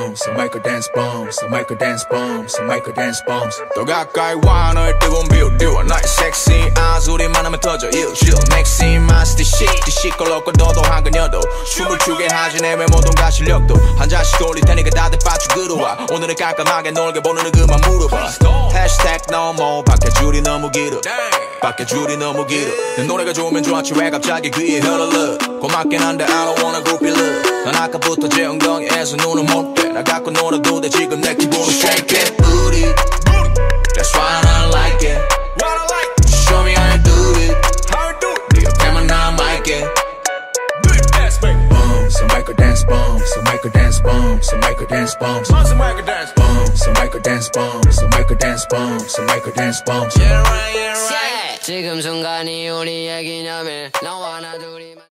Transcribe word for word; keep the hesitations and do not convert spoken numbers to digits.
bombs, Michael dance bombs, Michael dance bombs, Michael dance bombs. 너가 가이와 너의 뜨거운 비율, 너의 섹시 아소리만하면 터져 일주일. Maximize the shit, the shit 걸었고 너도 한 그녀도 춤을 추게 하지 내 외모동과 실력도 한 잔씩 돌릴 테니까 다들 빠죽으로 와. 오늘은 깜깜하게 놀게 보는 그만 물어봐. Hashtag no more, 밖에 줄이 너무 길어. 밖에 줄이 너무 길어. 내 노래가 좋으면 좋았지 왜 갑자기 귀에 흘러. 고맙긴 한데 I don't wanna go be loved. 난 아까부터 제 엉덩이에서 눈을 못 떼. 나 갖고 놀아도 돼 지금 내 기분을 shake it booty. That's why I don't like it. Show me how you do it. 네 옆에만 나 마이게. Bombs, Michael dance bombs, Michael dance bombs, Michael dance bombs. Bombs, Michael dance bombs, Michael dance bombs, Michael dance bombs. Yeah right, yeah right. 지금 순간이 우리의 기념일 너와 나 둘이만.